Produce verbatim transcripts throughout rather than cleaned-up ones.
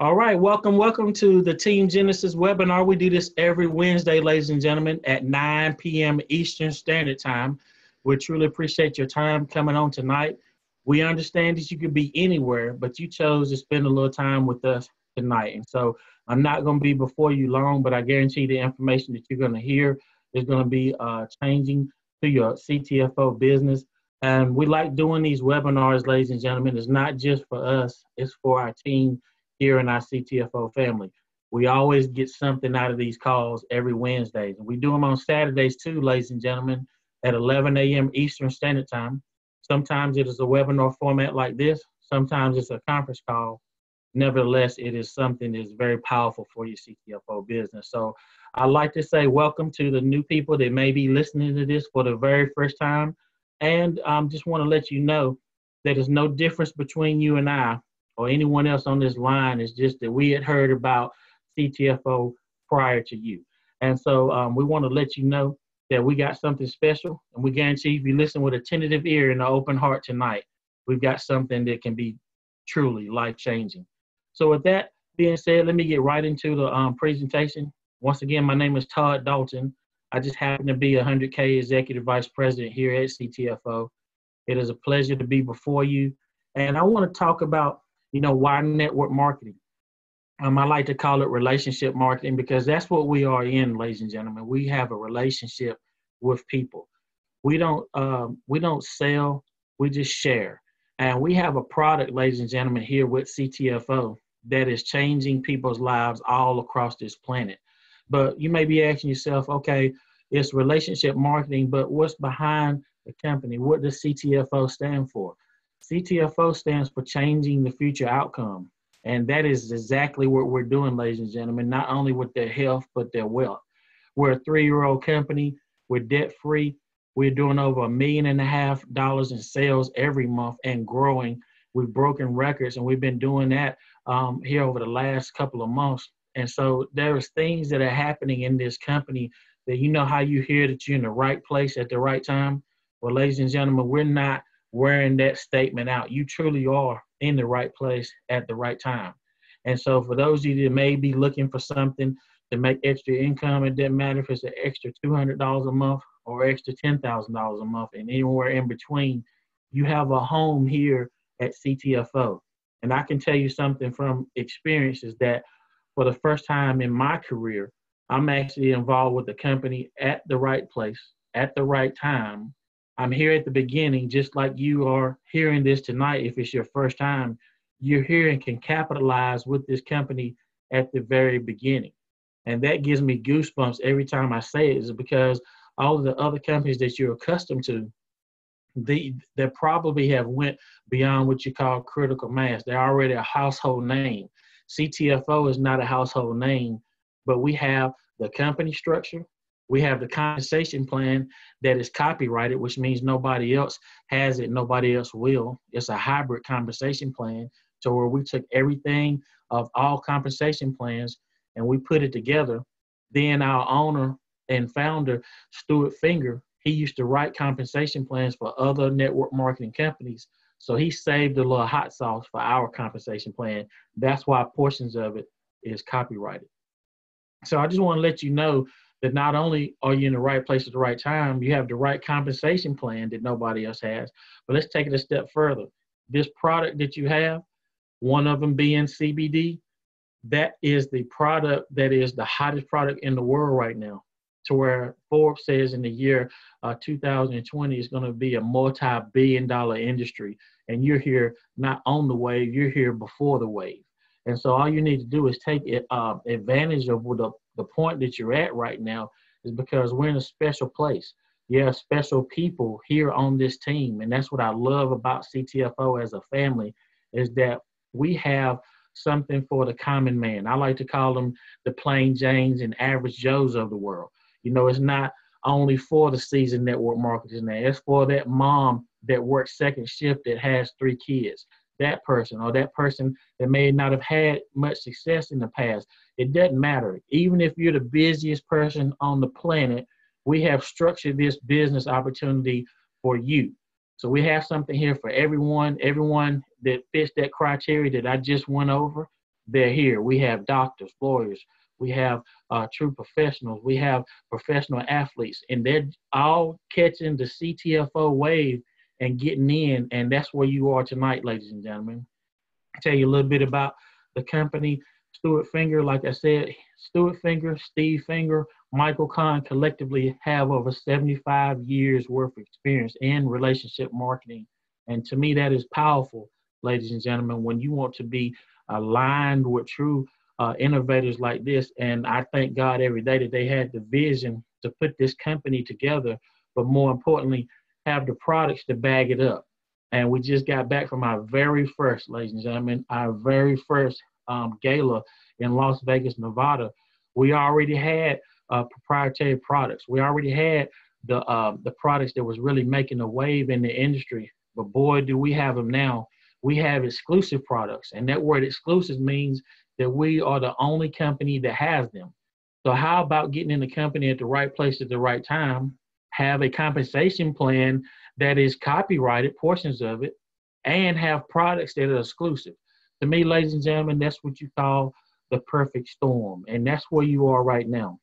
All right, welcome, welcome to the Team Genesis webinar. We do this every Wednesday, ladies and gentlemen, at nine P M Eastern Standard Time. We truly appreciate your time coming on tonight. We understand that you could be anywhere, but you chose to spend a little time with us tonight. And so I'm not going to be before you long, but I guarantee the information that you're going to hear is going to be uh, changing to your C T F O business. And we like doing these webinars, ladies and gentlemen. It's not just for us, it's for our team here in our C T F O family. We always get something out of these calls every Wednesday. And we do them on Saturdays too, ladies and gentlemen, at eleven A M Eastern Standard Time. Sometimes it is a webinar format like this. Sometimes it's a conference call. Nevertheless, it is something that is very powerful for your C T F O business. So I'd like to say welcome to the new people that may be listening to this for the very first time. And I um, just want to let you know that there's no difference between you and I or anyone else on this line. It's just that we had heard about C T F O prior to you. And so um, we want to let you know that we got something special, and we guarantee if you listen with a tentative ear and an open heart tonight, we've got something that can be truly life-changing. So with that being said, let me get right into the um, presentation. Once again, my name is Todd Dalton. I just happen to be a one hundred K Executive Vice President here at C T F O. It is a pleasure to be before you. And I want to talk about, you know, why network marketing. Um, I like to call it relationship marketing because that's what we are in, ladies and gentlemen. We have a relationship with people. We don't, um, we don't sell, we just share. And we have a product, ladies and gentlemen, here with C T F O that is changing people's lives all across this planet. But you may be asking yourself, okay, it's relationship marketing, but what's behind the company? What does C T F O stand for? C T F O stands for changing the future outcome. And that is exactly what we're doing, ladies and gentlemen, not only with their health, but their wealth. We're a three-year-old company. We're debt-free. We're doing over a million and a half dollars in sales every month and growing. We've broken records, and we've been doing that um, here over the last couple of months. And so there's things that are happening in this company that, you know, how you hear that you're in the right place at the right time. Well, ladies and gentlemen, we're not wearing that statement out. You truly are in the right place at the right time. And so for those of you that may be looking for something to make extra income, it doesn't matter if it's an extra two hundred dollars a month or extra ten thousand dollars a month and anywhere in between, you have a home here at C T F O. And I can tell you something from experiences that for the first time in my career, I'm actually involved with the company at the right place, at the right time. I'm here at the beginning, just like you are hearing this tonight. If it's your first time, you're here and can capitalize with this company at the very beginning. And that gives me goosebumps every time I say it, is because all of the other companies that you're accustomed to, they, they probably have went beyond what you call critical mass. They're already a household name. C T F O is not a household name, but we have the company structure. We have the compensation plan that is copyrighted, which means nobody else has it, nobody else will. It's a hybrid compensation plan to where we took everything of all compensation plans and we put it together. Then our owner and founder, Stuart Finger, he used to write compensation plans for other network marketing companies. So he saved a little hot sauce for our compensation plan. That's why portions of it is copyrighted. So I just want to let you know that not only are you in the right place at the right time, you have the right compensation plan that nobody else has. But let's take it a step further. This product that you have, one of them being C B D, that is the product that is the hottest product in the world right now, to where Forbes says in the year uh, two thousand twenty is going to be a multi-billion dollar industry. And you're here not on the wave, you're here before the wave. And so all you need to do is take it, uh, advantage of the, the point that you're at right now, is because we're in a special place. You have special people here on this team. And that's what I love about C T F O as a family, is that we have something for the common man. I like to call them the plain Janes and average Joes of the world. You know, it's not only for the seasoned network marketers now, it's for that mom that works second shift that has three kids, that person, or that person that may not have had much success in the past. It doesn't matter. Even if you're the busiest person on the planet, we have structured this business opportunity for you. So we have something here for everyone, everyone that fits that criteria that I just went over. they're here. We have doctors, lawyers, we have uh, true professionals, we have professional athletes, and they're all catching the C T F O wave and getting in, and that's where you are tonight, ladies and gentlemen. I'll tell you a little bit about the company, Stuart Finger. Like I said, Stuart Finger, Steve Finger, Michael Kahn collectively have over seventy-five years worth of experience in relationship marketing. And to me, that is powerful, ladies and gentlemen, when you want to be aligned with true uh, innovators like this. And I thank God every day that they had the vision to put this company together, but more importantly, have the products to bag it up. And we just got back from our very first, ladies and gentlemen, our very first um, gala in Las Vegas, Nevada. We already had uh, proprietary products. We already had the, uh, the products that was really making a wave in the industry. But boy, do we have them now. We have exclusive products. And that word exclusive means that we are the only company that has them. So how about getting in the company at the right place at the right time, have a compensation plan that is copyrighted, portions of it, and have products that are exclusive. To me, ladies and gentlemen, that's what you call the perfect storm. And that's where you are right now.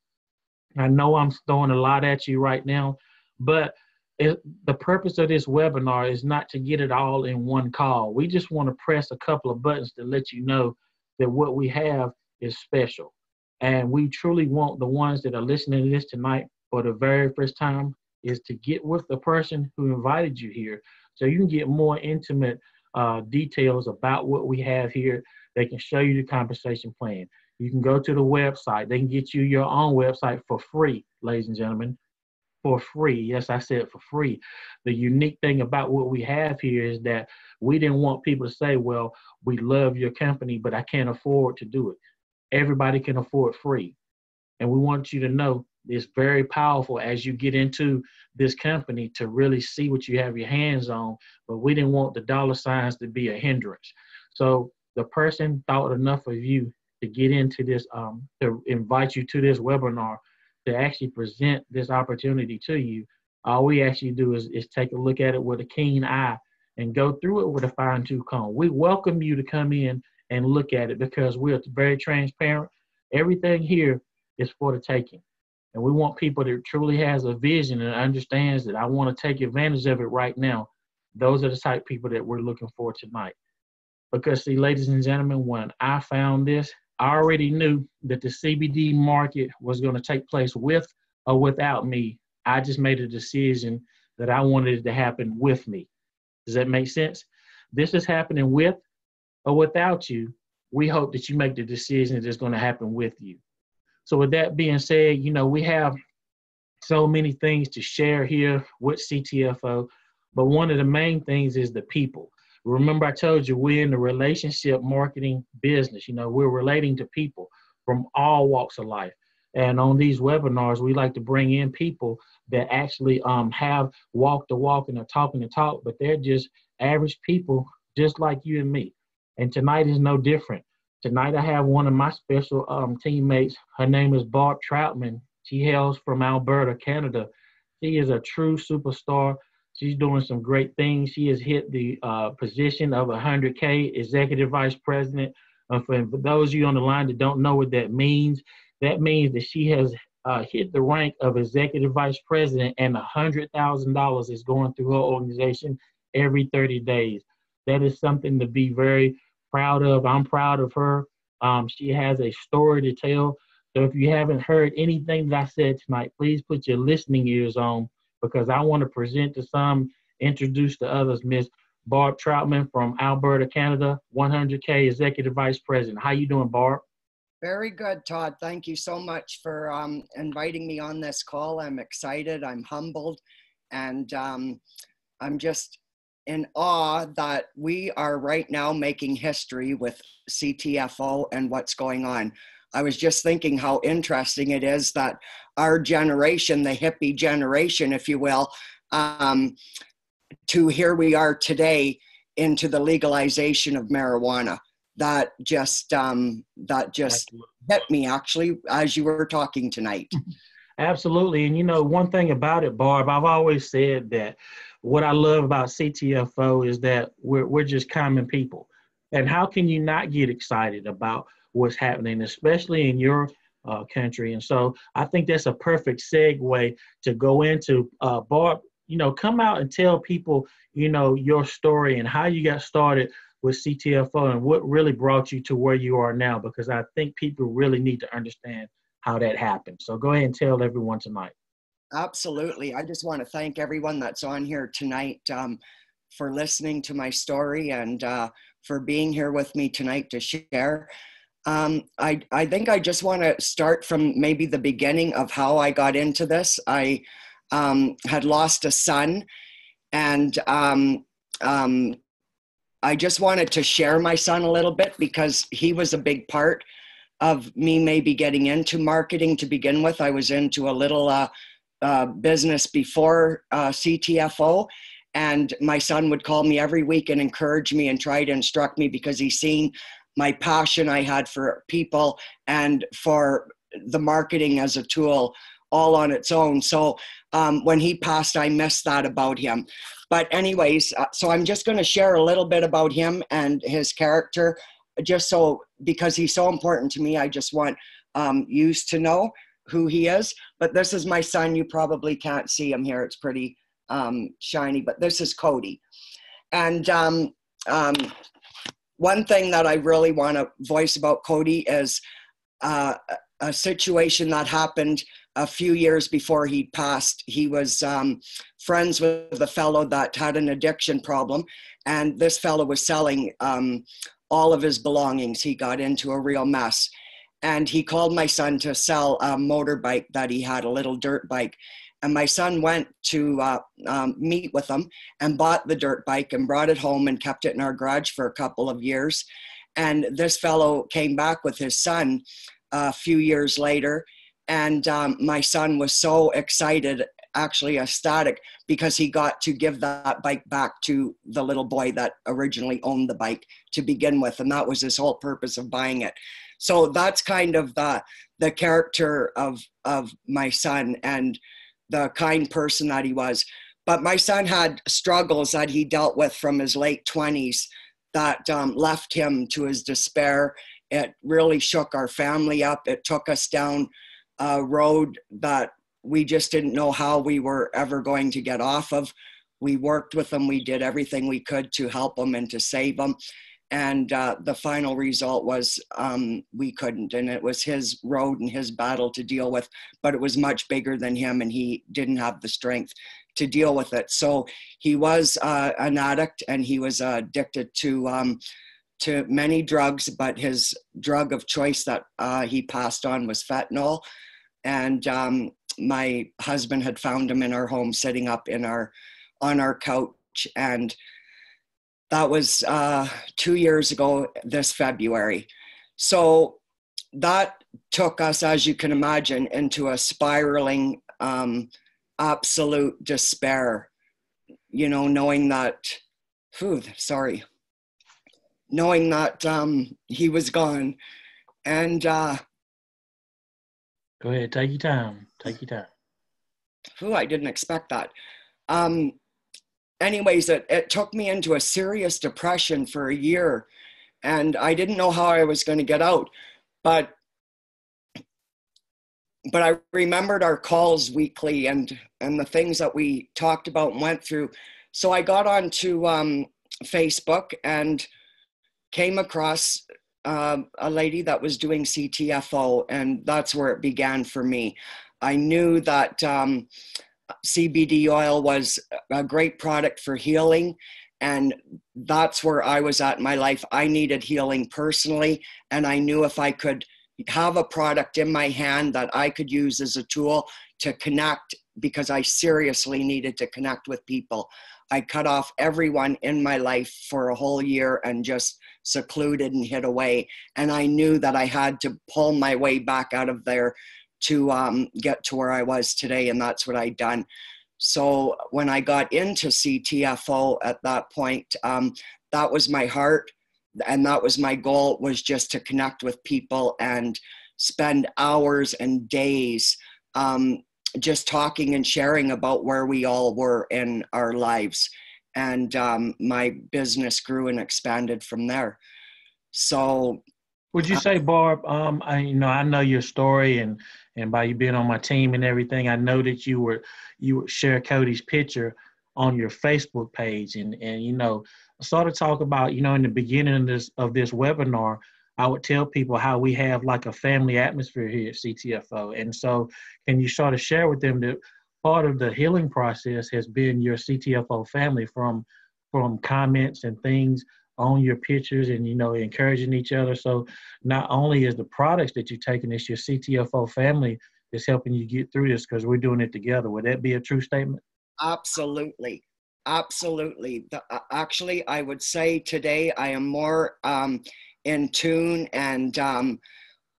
I know I'm throwing a lot at you right now, but it, the purpose of this webinar is not to get it all in one call. We just want to press a couple of buttons to let you know that what we have is special. And we truly want the ones that are listening to this tonight for the very first time is to get with the person who invited you here so you can get more intimate uh, details about what we have here. They can show you the compensation plan. You can go to the website. They can get you your own website for free, ladies and gentlemen, for free. Yes, I said for free. The unique thing about what we have here is that we didn't want people to say, well, we love your company, but I can't afford to do it. Everybody can afford free. And we want you to know it's very powerful as you get into this company to really see what you have your hands on, but we didn't want the dollar signs to be a hindrance. So the person thought enough of you to get into this, um, to invite you to this webinar, to actually present this opportunity to you. All we actually do is, is take a look at it with a keen eye and go through it with a fine tooth comb. We welcome you to come in and look at it because we're very transparent. Everything here is for the taking. And we want people that truly has a vision and understands that I want to take advantage of it right now. Those are the type of people that we're looking for tonight. Because see, ladies and gentlemen, when I found this, I already knew that the C B D market was going to take place with or without me. I just made a decision that I wanted it to happen with me. Does that make sense? This is happening with or without you. We hope that you make the decision that's going to happen with you. So with that being said, you know, we have so many things to share here with C T F O, but one of the main things is the people. Remember, I told you we're in the relationship marketing business. You know, we're relating to people from all walks of life. And on these webinars, we like to bring in people that actually um, have walked the walk and are talking the talk, but they're just average people just like you and me. And tonight is no different. Tonight I have one of my special um, teammates. Her name is Barb Trautman. She hails from Alberta, Canada. She is a true superstar. She's doing some great things. She has hit the uh, position of one hundred K Executive Vice President. Uh, for those of you on the line that don't know what that means, that means that she has uh, hit the rank of Executive Vice President, and one hundred thousand dollars is going through her organization every thirty days. That is something to be very proud of. I'm proud of her. Um, she has a story to tell. So if you haven't heard anything that I said tonight, please put your listening ears on because I want to present to some, introduce to others, Miss Barb Trautman from Alberta, Canada, one hundred K Executive Vice President. How you doing, Barb? Very good, Todd. Thank you so much for um, inviting me on this call. I'm excited. I'm humbled. And um, I'm just in awe that we are right now making history with C T F O and what's going on. I was just thinking how interesting it is that our generation, the hippie generation, if you will, um, to here we are today into the legalization of marijuana. That just, um, that just hit me actually as you were talking tonight. Absolutely. And you know, one thing about it, Barb, I've always said that what I love about C T F O is that we're, we're just common people. And how can you not get excited about what's happening, especially in your uh, country. And so I think that's a perfect segue to go into, uh, Barb, you know, come out and tell people, you know, your story and how you got started with C T F O and what really brought you to where you are now, because I think people really need to understand how that happened. So go ahead and tell everyone tonight. Absolutely. I just want to thank everyone that's on here tonight um, for listening to my story and uh, for being here with me tonight to share. Um, I, I think I just want to start from maybe the beginning of how I got into this. I um, had lost a son, and um, um, I just wanted to share my son a little bit because he was a big part of me maybe getting into marketing to begin with. I was into a little uh, uh, business before uh, C T F O, and my son would call me every week and encourage me and try to instruct me because he's seen my passion I had for people and for the marketing as a tool all on its own. So um, when he passed, I missed that about him. But anyways, uh, so I'm just going to share a little bit about him and his character, just so, because he's so important to me. I just want um, you to know who he is. But this is my son. You probably can't see him here. It's pretty um, shiny, but this is Cody. And um, um, one thing that I really want to voice about Cody is uh, a situation that happened a few years before he passed. He was um, friends with a fellow that had an addiction problem, and this fellow was selling um, all of his belongings. He got into a real mess, and he called my son to sell a motorbike that he had, a little dirt bike. And my son went to uh, um, meet with him and bought the dirt bike and brought it home and kept it in our garage for a couple of years. And this fellow came back with his son a few years later. And um, my son was so excited, actually ecstatic, because he got to give that bike back to the little boy that originally owned the bike to begin with. And that was his whole purpose of buying it. So that's kind of the, the character of, of my son and the kind person that he was. But my son had struggles that he dealt with from his late twenties that um, left him to his despair. It really shook our family up. It took us down a road that we just didn't know how we were ever going to get off of. We worked with him. We did everything we could to help him and to save him. And uh, the final result was um, we couldn't. And it was his road and his battle to deal with, but it was much bigger than him, and he didn't have the strength to deal with it. So he was uh, an addict, and he was uh, addicted to um, to many drugs, but his drug of choice that uh, he passed on was fentanyl. And um, my husband had found him in our home, sitting up in our, on our couch. And that was uh, two years ago this February. So that took us, as you can imagine, into a spiraling, um, absolute despair, you know, knowing that, whew, sorry, knowing that um, he was gone. And uh, go ahead, take your time, take your time. Whew, I didn't expect that. Um, Anyways, it, it took me into a serious depression for a year, and I didn't know how I was going to get out. But but I remembered our calls weekly and, and the things that we talked about and went through. So I got onto um, Facebook and came across uh, a lady that was doing C T F O, and that's where it began for me. I knew that Um, C B D oil was a great product for healing, and that's where I was at in my life. I needed healing personally, and I knew if I could have a product in my hand that I could use as a tool to connect, because I seriously needed to connect with people. I cut off everyone in my life for a whole year and just secluded and hid away, and I knew that I had to pull my way back out of there to um, get to where I was today, and that's what I'd done. So when I got into C T F O at that point, um, that was my heart, and that was my goal, was just to connect with people and spend hours and days um, just talking and sharing about where we all were in our lives. And um, my business grew and expanded from there. So Would you say, Barb, um, I, you know, I know your story, and, and by you being on my team and everything, I know that you were, you would share Cody's picture on your Facebook page. And, and, you know, sort of talk about, you know, in the beginning of this, of this webinar, I would tell people how we have like a family atmosphere here at C T F O. And so can you sort of share with them that part of the healing process has been your C T F O family, from, from comments and things on your pictures and, you know, encouraging each other. So not only is the products that you're taking, it's your C T F O family that's helping you get through this, because we're doing it together. Would that be a true statement? Absolutely. Absolutely. The, uh, actually, I would say today I am more um, in tune and um,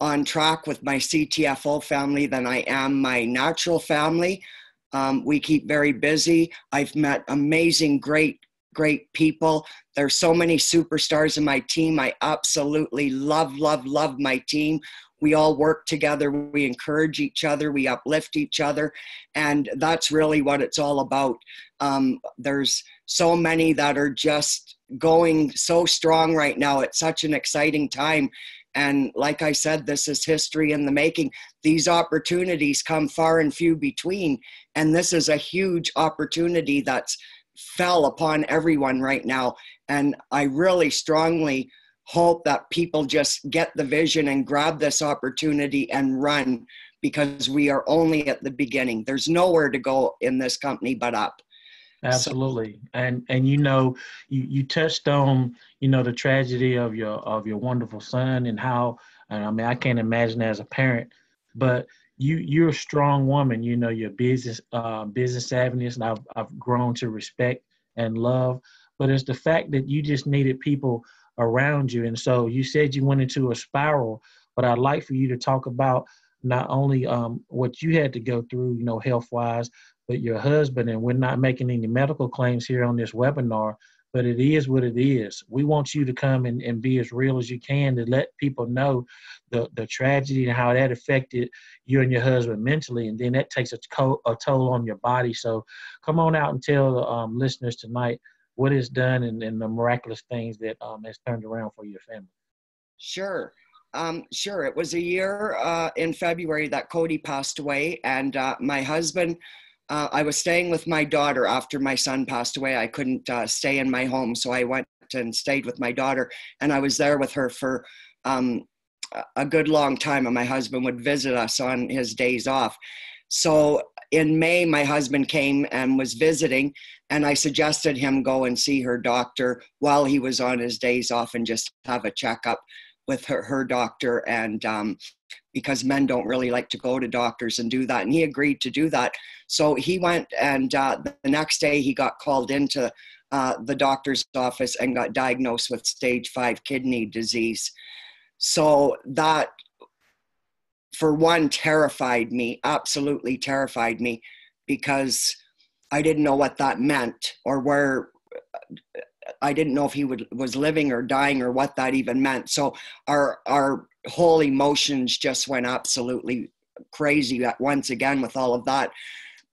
on track with my C T F O family than I am my natural family. Um, we keep very busy. I've met amazing, great great people. There's so many superstars in my team. I absolutely love, love, love my team. We all work together. We encourage each other. We uplift each other. And that's really what it's all about. Um, there's so many that are just going so strong right now. It's such an exciting time. And like I said, this is history in the making. These opportunities come far and few between. And this is a huge opportunity that's fell upon everyone right now. And I really strongly hope that people just get the vision and grab this opportunity and run, because we are only at the beginning. There's nowhere to go in this company but up. Absolutely. So, and, and, you know, you, you touched on, you know, the tragedy of your, of your wonderful son and how, and I mean, I can't imagine as a parent, but You, you're a strong woman. You know, you're business, uh, business savviness, and I've, I've grown to respect and love. But it's the fact that you just needed people around you. And so you said you went into a spiral, but I'd like for you to talk about not only um, what you had to go through, you know, health-wise, but your husband. And we're not making any medical claims here on this webinar, but it is what it is. We want you to come and, and be as real as you can to let people know the, the tragedy and how that affected you and your husband mentally. And then that takes a, co- a toll on your body. So come on out and tell the um, listeners tonight what is done and, and the miraculous things that um, has turned around for your family. Sure. Um, sure. It was a year uh, in February that Cody passed away, and uh, my husband, Uh, I was staying with my daughter after my son passed away. I couldn't uh, stay in my home, so I went and stayed with my daughter, and I was there with her for um, a good long time, and my husband would visit us on his days off. So in May, my husband came and was visiting, and I suggested him go and see her doctor while he was on his days off and just have a checkup with her, her doctor, and um, because men don't really like to go to doctors and do that. And he agreed to do that. So he went, and uh, the next day he got called into uh, the doctor's office and got diagnosed with stage five kidney disease. So that, for one, terrified me, absolutely terrified me, because I didn't know what that meant, or where, I didn't know if he would, was living or dying, or what that even meant. So our our whole emotions just went absolutely crazy at once again with all of that.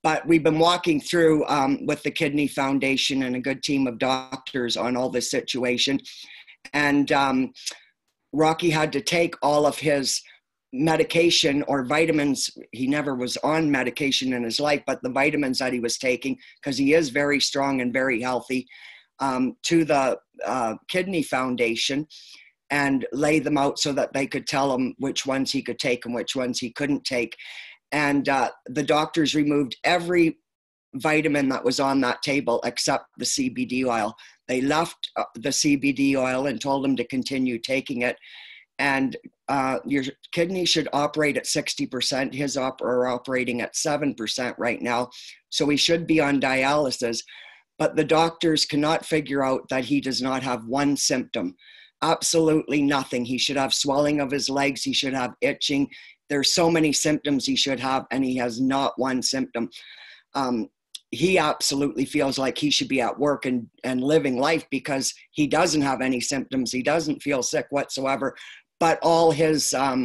But we've been walking through um, with the Kidney Foundation and a good team of doctors on all this situation. And um, Rocky had to take all of his medication or vitamins. He never was on medication in his life, but the vitamins that he was taking, because he is very strong and very healthy, Um, to the uh, Kidney Foundation, and lay them out so that they could tell him which ones he could take and which ones he couldn't take. And uh, the doctors removed every vitamin that was on that table except the C B D oil. They left uh, the C B D oil and told him to continue taking it. And uh, your kidney should operate at sixty percent. His op- are operating at seven percent right now. So he should be on dialysis. But the doctors cannot figure out that he does not have one symptom, absolutely nothing. He should have swelling of his legs. He should have itching. There's so many symptoms he should have, and he has not one symptom. Um, he absolutely feels like he should be at work and, and living life, because he doesn't have any symptoms. He doesn't feel sick whatsoever, but all his um,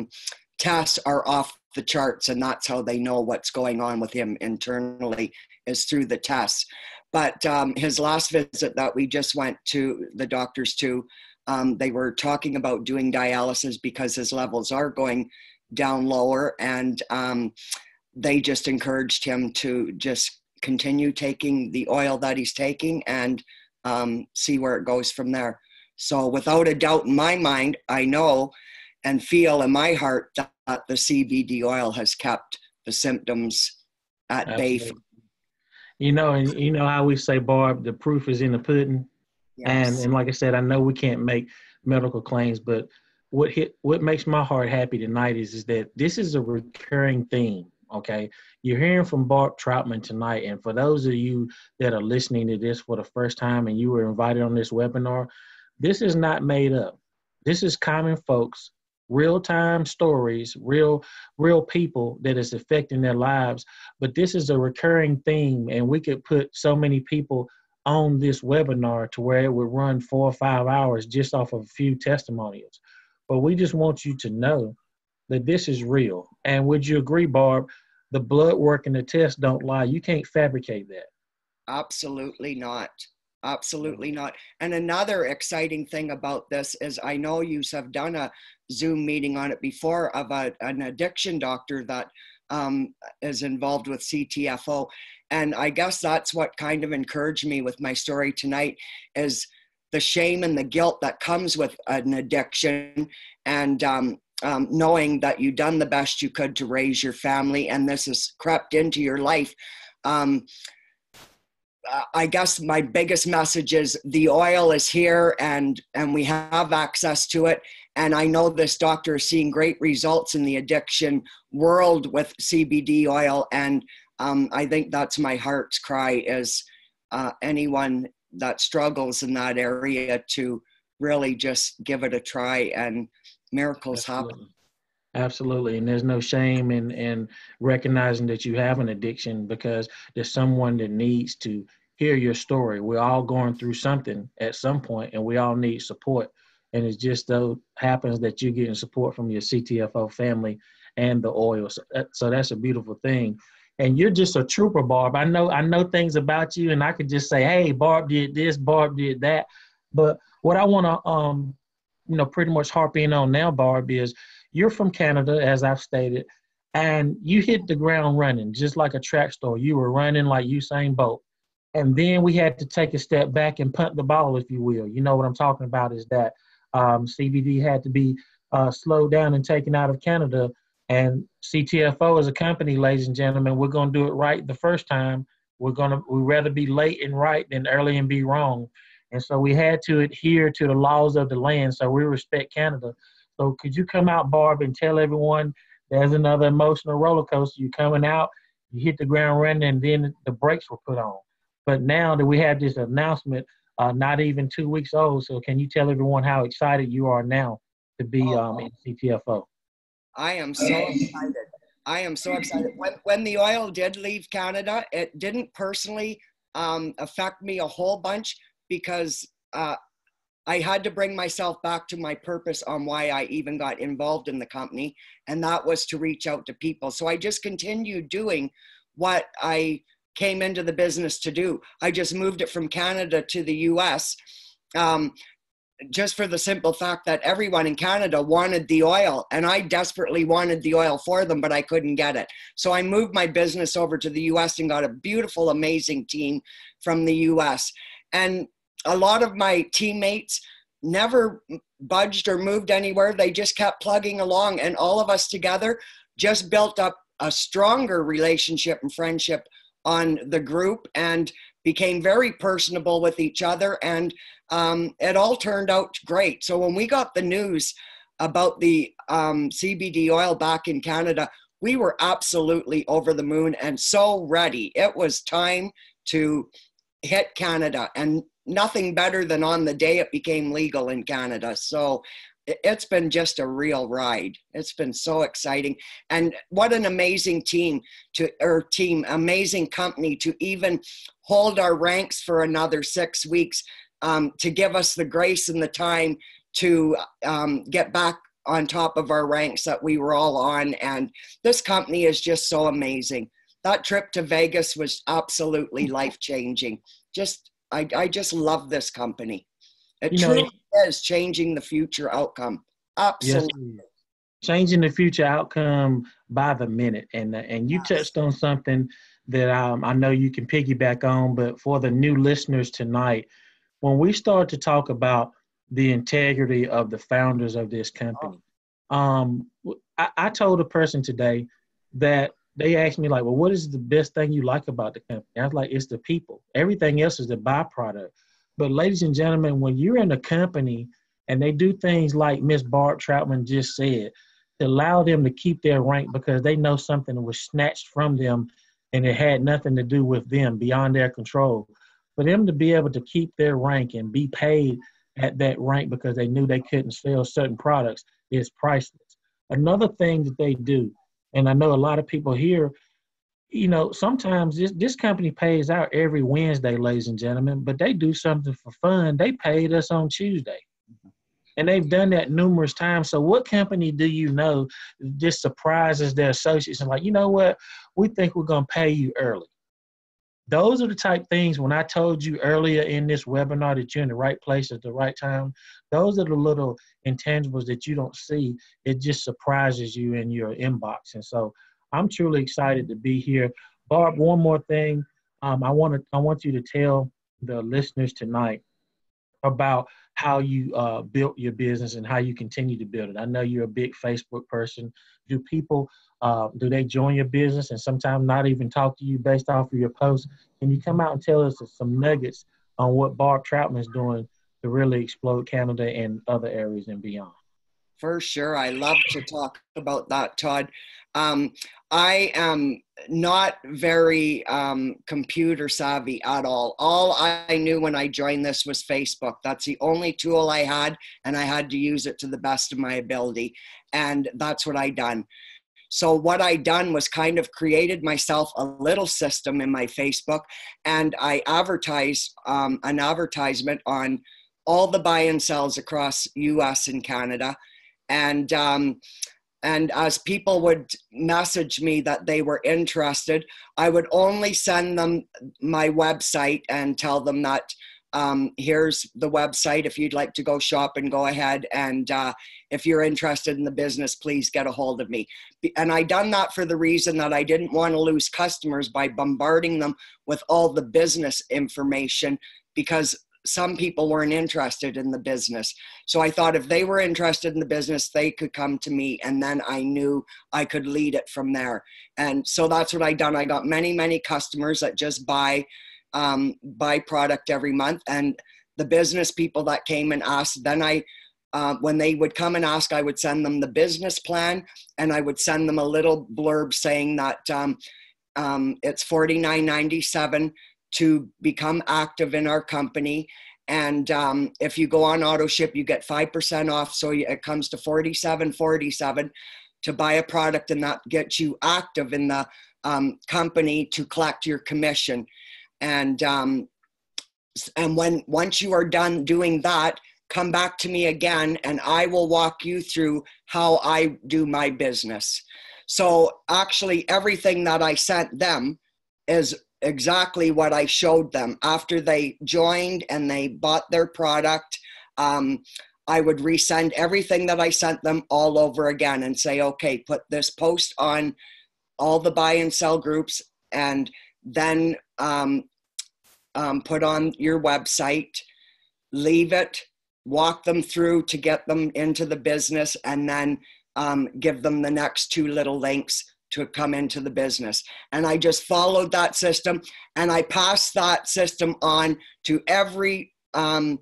tests are off the charts, and that's how they know what's going on with him internally, is through the tests. But um, his last visit that we just went to the doctors to, Um, they were talking about doing dialysis because his levels are going down lower, and um, they just encouraged him to just continue taking the oil that he's taking and um, see where it goes from there. So without a doubt in my mind, I know and feel in my heart that the C B D oil has kept the symptoms at Absolutely. bay. You know, and you know how we say, Barb, the proof is in the pudding. Yes. And, and like I said, I know we can't make medical claims, but what hit, what makes my heart happy tonight is, is that this is a recurring theme. Okay. You're hearing from Barb Trautman tonight. And for those of you that are listening to this for the first time and you were invited on this webinar, this is not made up. This is common folks, real time stories, real, real people that is affecting their lives. But this is a recurring theme, and we could put so many people on this webinar to where it would run four or five hours just off of a few testimonials. But we just want you to know that this is real. And would you agree, Barb, the blood work and the test don't lie. You can't fabricate that. Absolutely not. Absolutely not. And another exciting thing about this is I know you have done a Zoom meeting on it before of a, an addiction doctor that um, is involved with C T F O. And I guess that's what kind of encouraged me with my story tonight is the shame and the guilt that comes with an addiction, and um, um, knowing that you've done the best you could to raise your family and this has crept into your life. Um, I guess my biggest message is the oil is here, and, and we have access to it. And I know this doctor is seeing great results in the addiction world with C B D oil. And um, I think that's my heart's cry is uh, anyone that struggles in that area to really just give it a try, and miracles Absolutely. happen. Absolutely. And there's no shame in, in recognizing that you have an addiction, because there's someone that needs to hear your story. We're all going through something at some point, and we all need support. And it's just so happens that you're getting support from your C T F O family and the oil. So, that, so that's a beautiful thing. And you're just a trooper, Barb. I know, I know things about you, and I could just say, hey, Barb did this, Barb did that. But what I want to, um, you know, pretty much harp in on now, Barb, is you're from Canada, as I've stated, and you hit the ground running, just like a track star. You were running like Usain Bolt. And then we had to take a step back and punt the ball, if you will. You know what I'm talking about is that um, C B D had to be uh, slowed down and taken out of Canada. And C T F O as a company, ladies and gentlemen, we're going to do it right the first time. We're going to, we'd rather be late and right than early and be wrong. And so we had to adhere to the laws of the land. So we respect Canada. So could you come out, Barb, and tell everyone there's another emotional roller coaster. You're coming out, you hit the ground running, and then the brakes were put on. But now that we have this announcement, uh, not even two weeks old, so can you tell everyone how excited you are now to be um, in C T F O? I am so excited. I am so excited. When, when the oil did leave Canada, it didn't personally um, affect me a whole bunch, because uh, I had to bring myself back to my purpose on why I even got involved in the company. And that was to reach out to people. So I just continued doing what I came into the business to do. I just moved it from Canada to the U S Um, just for the simple fact that everyone in Canada wanted the oil, and I desperately wanted the oil for them, but I couldn't get it. So I moved my business over to the U S and got a beautiful, amazing team from the U S. And a lot of my teammates never budged or moved anywhere. They just kept plugging along, and all of us together just built up a stronger relationship and friendship on the group, and became very personable with each other. And um, it all turned out great. So when we got the news about the um, C B D oil back in Canada, we were absolutely over the moon and so ready. It was time to hit Canada, and nothing better than on the day it became legal in Canada. So it's been just a real ride. It's been so exciting. And what an amazing team to, or team, amazing company to even hold our ranks for another six weeks um, to give us the grace and the time to um, get back on top of our ranks that we were all on. And this company is just so amazing. That trip to Vegas was absolutely life-changing. Just, I, I just love this company. It you know, truly is changing the future outcome. Absolutely. Yes. Changing the future outcome by the minute. And, uh, and you touched on something that um, I know you can piggyback on, but for the new listeners tonight, when we start to talk about the integrity of the founders of this company, um, I, I told a person today that they asked me, like, well, what is the best thing you like about the company? I was like, it's the people. Everything else is the byproduct. But ladies and gentlemen, when you're in a company and they do things like Miss Barb Trautman just said, to allow them to keep their rank because they know something was snatched from them and it had nothing to do with them, beyond their control. For them to be able to keep their rank and be paid at that rank because they knew they couldn't sell certain products is priceless. Another thing that they do, and I know a lot of people here, you know, sometimes this, this company pays out every Wednesday, ladies and gentlemen, but they do something for fun. They paid us on Tuesday. And they've done that numerous times. So what company do you know just surprises their associates and like, you know what, we think we're going to pay you early? Those are the type things when I told you earlier in this webinar that you're in the right place at the right time. Those are the little intangibles that you don't see. It just surprises you in your inbox. And so I'm truly excited to be here. Barb, one more thing. Um, I want to, I want you to tell the listeners tonight about how you uh, built your business and how you continue to build it. I know you're a big Facebook person. Do people, uh, do they join your business and sometimes not even talk to you based off of your posts? Can you come out and tell us some nuggets on what Barb Trautman is doing to really explode Canada and other areas and beyond? For sure. I love to talk about that, Todd. Um, I am not very um, computer savvy at all. All I knew when I joined this was Facebook. That's the only tool I had, and I had to use it to the best of my ability. And that's what I done. So what I done was kind of created myself a little system in my Facebook, and I advertise um, an advertisement on all the buy and sells across U S and Canada. And um, and as people would message me that they were interested, I would only send them my website and tell them that um, here's the website. If you'd like to go shop and go ahead, and uh, if you're interested in the business, please get a hold of me. And I done that for the reason that I didn't want to lose customers by bombarding them with all the business information, because some people weren't interested in the business. So I thought if they were interested in the business, they could come to me, and then I knew I could lead it from there. And so that's what I done. I got many, many customers that just buy, um, buy product every month. And the business people that came and asked, then I, uh, when they would come and ask, I would send them the business plan, and I would send them a little blurb saying that um, um, it's forty-nine ninety-seven to become active in our company. And um, if you go on AutoShip, you get five percent off. So it comes to forty-seven forty-seven to buy a product, and that gets you active in the um, company to collect your commission. And, um, and when once you are done doing that, come back to me again, and I will walk you through how I do my business. So actually everything that I sent them is exactly what I showed them after they joined and they bought their product. Um, I would resend everything that I sent them all over again and say, okay, put this post on all the buy and sell groups, and then um, um, put on your website, leave it, walk them through to get them into the business, and then um, give them the next two little links to come into the business. And I just followed that system, and I passed that system on to every um,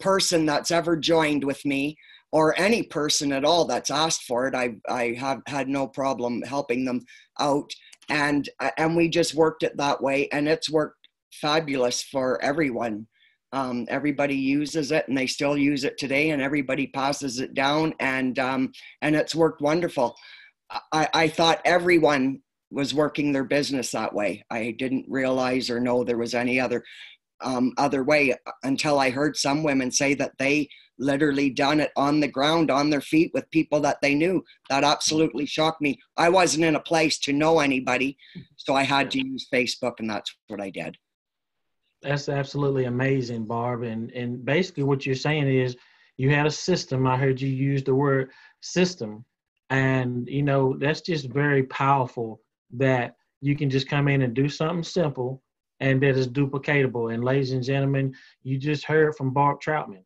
person that's ever joined with me, or any person at all that's asked for it. I, I have had no problem helping them out. And, and we just worked it that way, and it's worked fabulous for everyone. Um, everybody uses it, and they still use it today, and everybody passes it down, and, um, and it's worked wonderful. I, I thought everyone was working their business that way. I didn't realize or know there was any other um, other way until I heard some women say that they literally done it on the ground, on their feet, with people that they knew. That absolutely shocked me. I wasn't in a place to know anybody, so I had to use Facebook, and that's what I did. That's absolutely amazing, Barb. And, and basically what you're saying is you had a system. I heard you use the word system. And, you know, that's just very powerful that you can just come in and do something simple and that is duplicatable. And ladies and gentlemen, you just heard from Barb Trautman.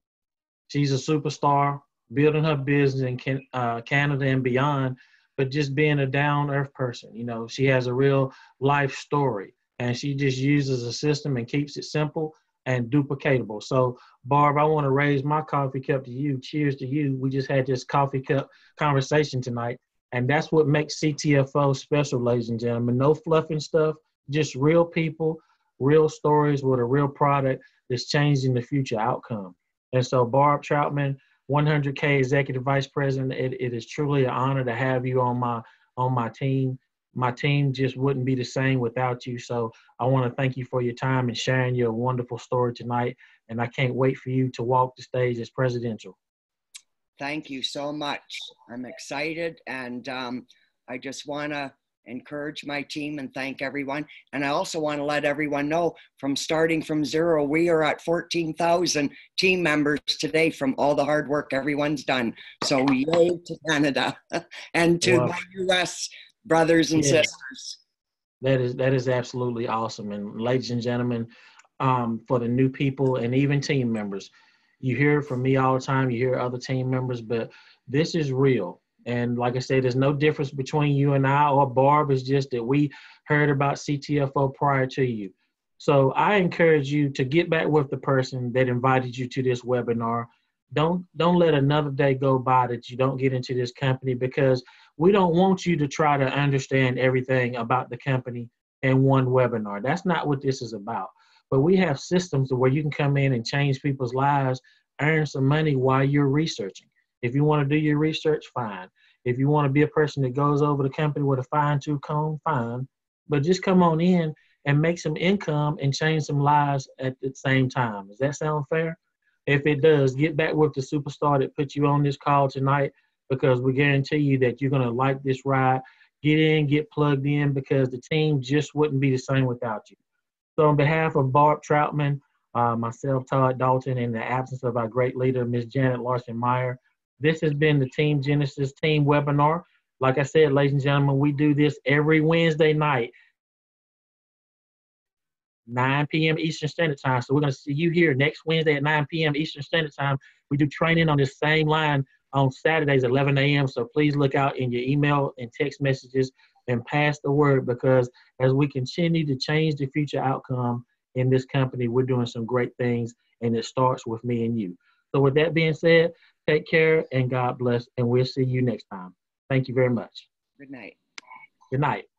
She's a superstar building her business in can, uh, Canada and beyond, but just being a down earth person. You know, she has a real life story and she just uses a system and keeps it simple and duplicatable. So Barb, I want to raise my coffee cup to you. Cheers to you. We just had this coffee cup conversation tonight. And that's what makes C T F O special, ladies and gentlemen. No fluffing stuff, just real people, real stories with a real product that's changing the future outcome. And so Barb Trautman, one hundred K Executive Vice President, it, it is truly an honor to have you on my, on my team. My team just wouldn't be the same without you. So I want to thank you for your time and sharing your wonderful story tonight. And I can't wait for you to walk the stage as presidential. Thank you so much. I'm excited. And um, I just want to encourage my team and thank everyone. And I also want to let everyone know, from starting from zero, we are at fourteen thousand team members today from all the hard work everyone's done. So yay to Canada and to wow. my U S brothers and yes. sisters. That is, that is absolutely awesome. And ladies and gentlemen, um, for the new people and even team members, you hear from me all the time, you hear other team members, but this is real. And like I said, there's no difference between you and I or Barb. It's just that we heard about C T F O prior to you. So I encourage you to get back with the person that invited you to this webinar. Don't, don't let another day go by that you don't get into this company, because we don't want you to try to understand everything about the company in one webinar. That's not what this is about. But we have systems where you can come in and change people's lives, earn some money while you're researching. If you want to do your research, fine. If you want to be a person that goes over the company with a fine tooth comb, fine. But just come on in and make some income and change some lives at the same time. Does that sound fair? If it does, get back with the superstar that put you on this call tonight, because we guarantee you that you're going to like this ride. Get in, get plugged in, because the team just wouldn't be the same without you. So on behalf of Barb Trautman, uh, myself, Todd Dalton, in the absence of our great leader, Miz Janet Larson Meyer, this has been the Team Genesis team webinar. Like I said, ladies and gentlemen, we do this every Wednesday night, nine P M Eastern Standard Time. So we're going to see you here next Wednesday at nine P M Eastern Standard Time. We do training on this same line on Saturdays, eleven A M So please look out in your email and text messages and pass the word, because as we continue to change the future outcome in this company, we're doing some great things, and it starts with me and you. So with that being said, take care and God bless, and we'll see you next time. Thank you very much. Good night. Good night.